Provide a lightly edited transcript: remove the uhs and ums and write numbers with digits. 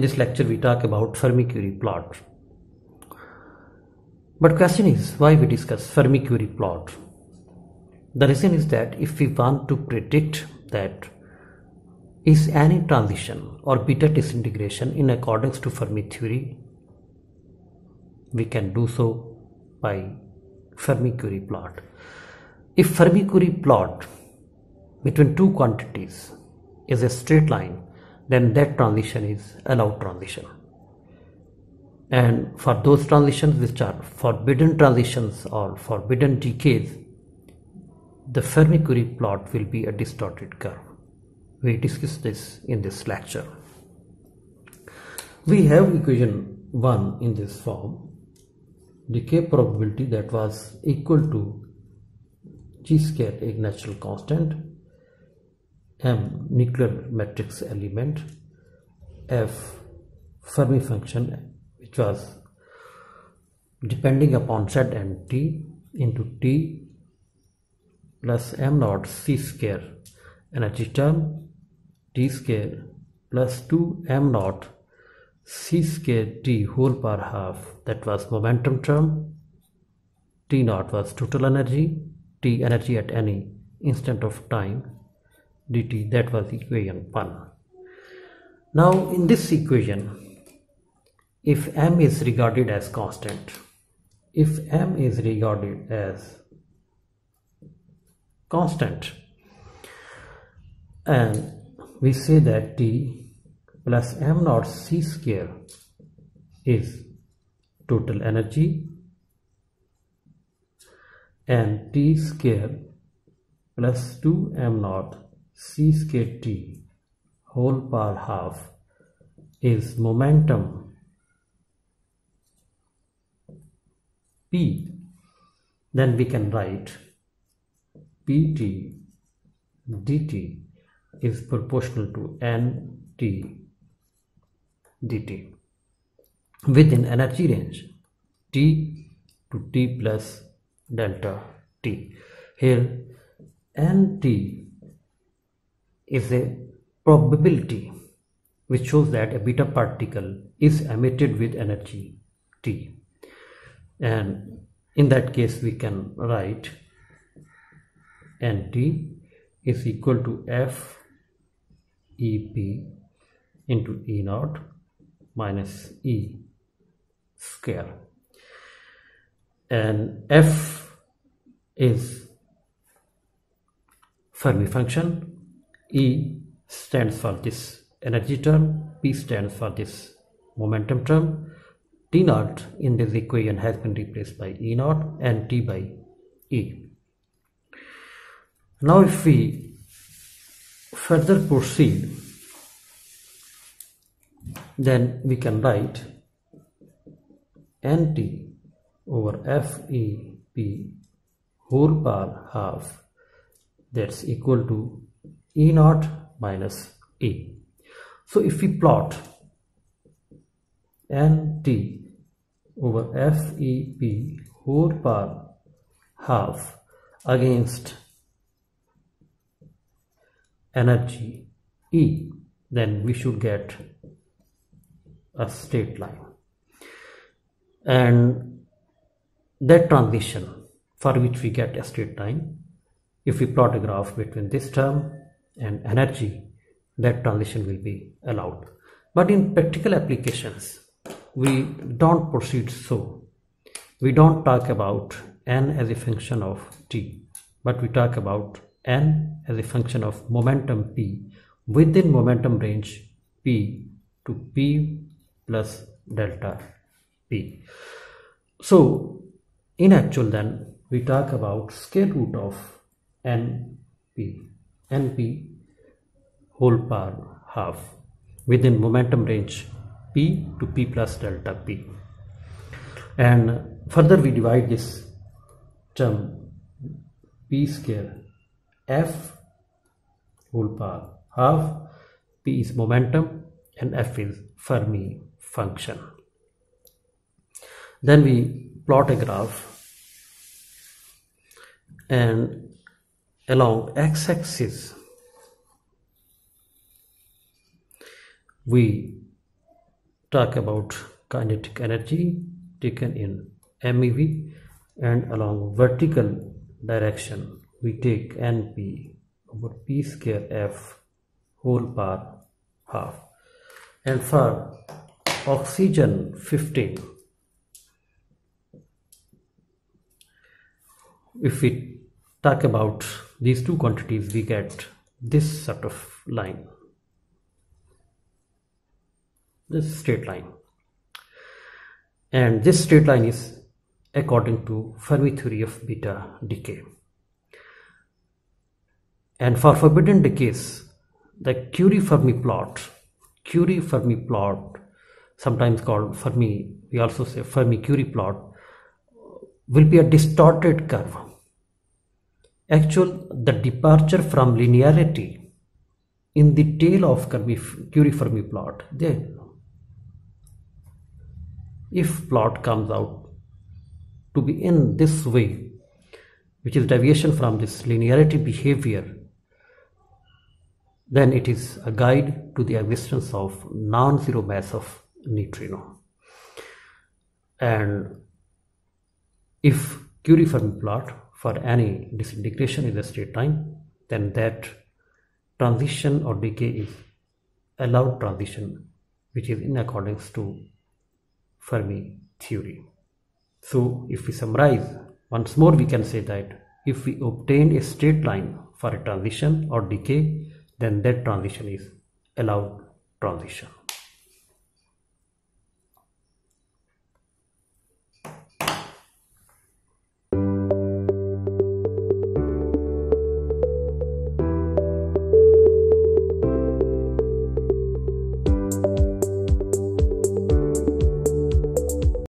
in this lecture we talk about Fermi-Kurie plot. But question is, why we discuss Fermi-Kurie plot? The reason is that if we want to predict that is any transition or beta disintegration in accordance to Fermi theory, we can do so by Fermi-Kurie plot. If Fermi-Kurie plot between two quantities is a straight line, then that transition is allowed transition, and for those transitions which are forbidden transitions or forbidden decays, the Fermi-Kurie plot will be a distorted curve. We discuss this in this lecture. We have equation 1 in this form: decay probability that was equal to G square, a natural constant, M nuclear matrix element, F Fermi function which was depending upon Z and T, into T plus M naught C square energy term, T square plus 2 M naught C square T whole power half, that was momentum term, T naught was total energy, T energy at any instant of time dt. That was equation 1. Now in this equation, if M is regarded as constant, and we say that T plus M naught C square is total energy and T square plus 2 M naught C square T whole power half is momentum P, then we can write Pt dt is proportional to nt dt within energy range T to T plus delta T. Here nt is a probability which shows that a beta particle is emitted with energy T, and in that case we can write nt is equal to F EP into E naught minus E square, and F is Fermi function, E stands for this energy term, P stands for this momentum term, T naught in this equation has been replaced by E naught and T by E. Now if we further proceed, then we can write nt over FEP whole power half, that's equal to E naught minus E. So if we plot nt over FEP whole power half against energy E, then we should get a straight line, and that transition for which we get a straight line, if we plot a graph between this term and energy, that transition will be allowed. But in practical applications we don't proceed so. We don't talk about N as a function of T, but we talk about N as a function of momentum P within momentum range P to P plus delta P. So in actual then we talk about square root of NP whole power half within momentum range P to P plus delta P, and further we divide this term P square F whole power half, P is momentum and F is Fermi function. Then we plot a graph, and along x-axis we talk about kinetic energy taken in MeV, and along vertical direction we take NP over P square F whole power half. And for oxygen 15, if we talk about these two quantities, we get this sort of line, this straight line, and this straight line is according to Fermi theory of beta decay. And for forbidden decays, the Kurie Fermi plot, sometimes called Fermi, we also say Fermi-Kurie plot, will be a distorted curve. Actually, the departure from linearity in the tail of Kurie Fermi plot, then if plot comes out to be in this way, which is deviation from this linearity behavior, then it is a guide to the existence of non-zero mass of neutrino. And if Kurie Fermi plot for any disintegration is a straight line, then that transition or decay is allowed transition, which is in accordance to Fermi theory. So if we summarize once more, we can say that if we obtain a straight line for a transition or decay, then that transition is allowed transition.